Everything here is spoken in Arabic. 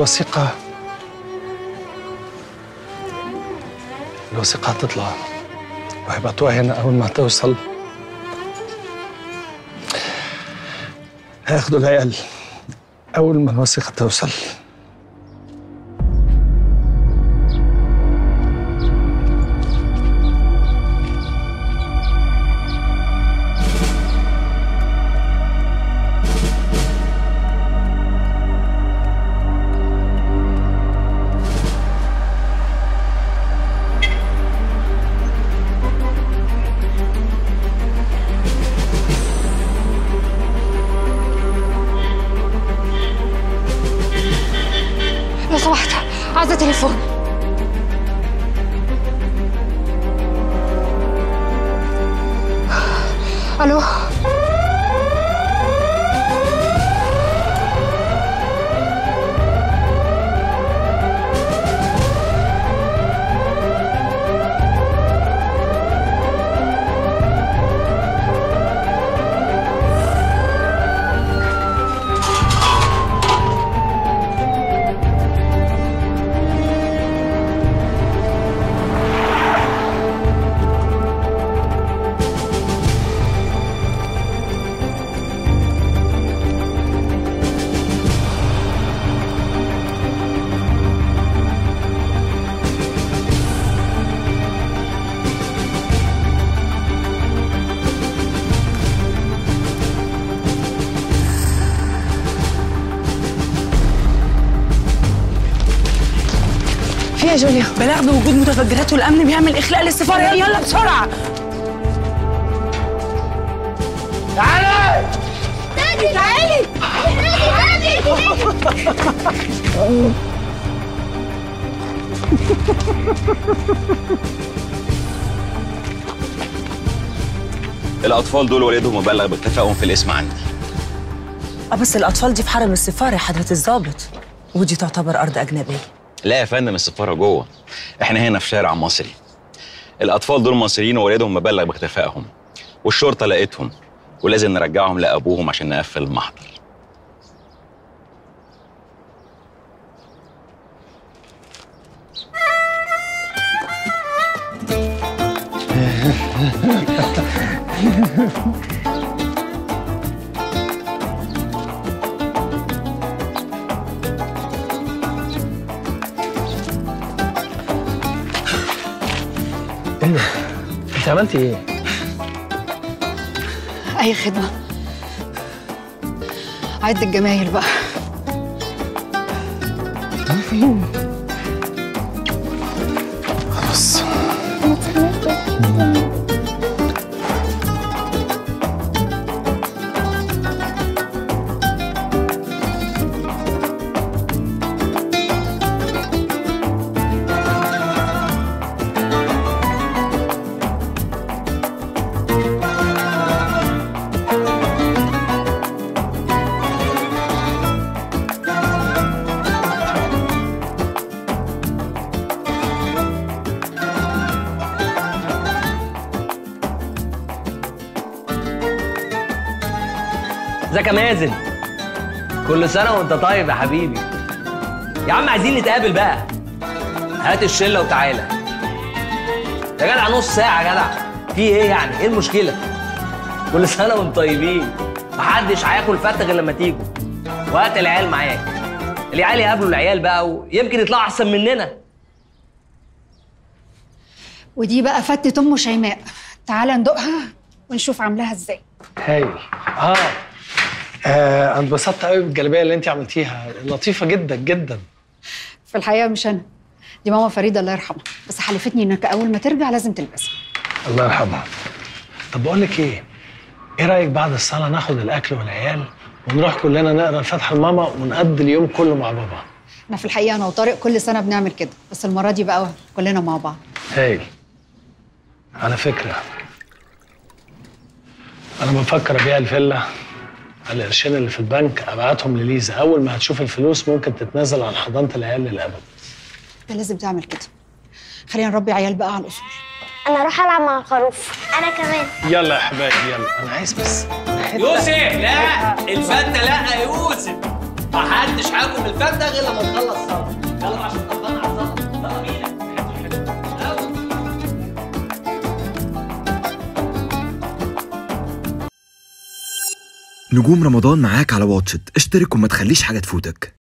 الوثيقة هتطلع وهيبعتوها هنا. أول ما توصل هياخدوا العيال. أول ما الوثيقة توصل عايزة تليفون. الو يا جوليا، بلاغ بوجود متفجرات والامن بيعمل اخلاء للسفاره. يلا بسرعه. تعالي نادي، تعالي نادي. الاطفال دول والدهم مبلغ باتفاقهم في الاسم عندي. بس الاطفال دي في حرم السفاره حضرة الضابط، ودي تعتبر ارض اجنبيه. لا يا فندم، السفاره جوه، احنا هنا في شارع مصري. الاطفال دول مصريين ووالدهم مبلغ باختفائهم، والشرطه لقيتهم ولازم نرجعهم لابوهم عشان نقفل المحضر. انت عملتي ايه؟ اي خدمه. عد الجمايل بقى. خلاص ازيك يا مازن؟ كل سنة وانت طيب يا حبيبي. يا عم عايزين نتقابل بقى. هات الشلة وتعالى. يا جدع نص ساعة يا جدع. في ايه يعني؟ ايه المشكلة؟ كل سنة وانتم طيبين. محدش هياكل فتة غير لما تيجوا. وهات العيال معاك. العيال يقابلوا العيال بقى ويمكن يطلعوا أحسن مننا. ودي بقى فتة أم شيماء. تعالى ندوقها ونشوف عاملاها ازاي. هايل. أنا اتبسطت قوي بالجلابية اللي أنت عملتيها، لطيفة جدا جدا. في الحقيقة مش أنا، دي ماما فريدة الله يرحمها، بس حلفتني إنك أول ما ترجع لازم تلبسها. الله يرحمها. طب بقول لك إيه؟ إيه رأيك بعد الصلاة ناخد الأكل والعيال ونروح كلنا نقرا الفاتحة لماما ونقضي اليوم كله مع بابا؟ أنا في الحقيقة أنا وطارق كل سنة بنعمل كده، بس المرة دي بقى كلنا مع بعض. هايل. على فكرة أنا بفكر أبيع الفيلا على القرشين اللي في البنك، ابعتهم لليزا. اول ما هتشوف الفلوس ممكن تتنازل عن حضانه العيال للابد. انت لازم تعمل كده. خلينا نربي عيال بقى على الاصول. انا اروح العب مع الخروف. انا كمان. يلا يا حبايبي يلا. انا عايز بس يوسف. لا الفتة لا يا يوسف. محدش هاكل من الفردة غير لما نخلص سوا. يلا بقى عشان نطبقنا على الظهر. يلا بينا. نجوم رمضان معاك على واتش اشترك وما تخليش حاجة تفوتك.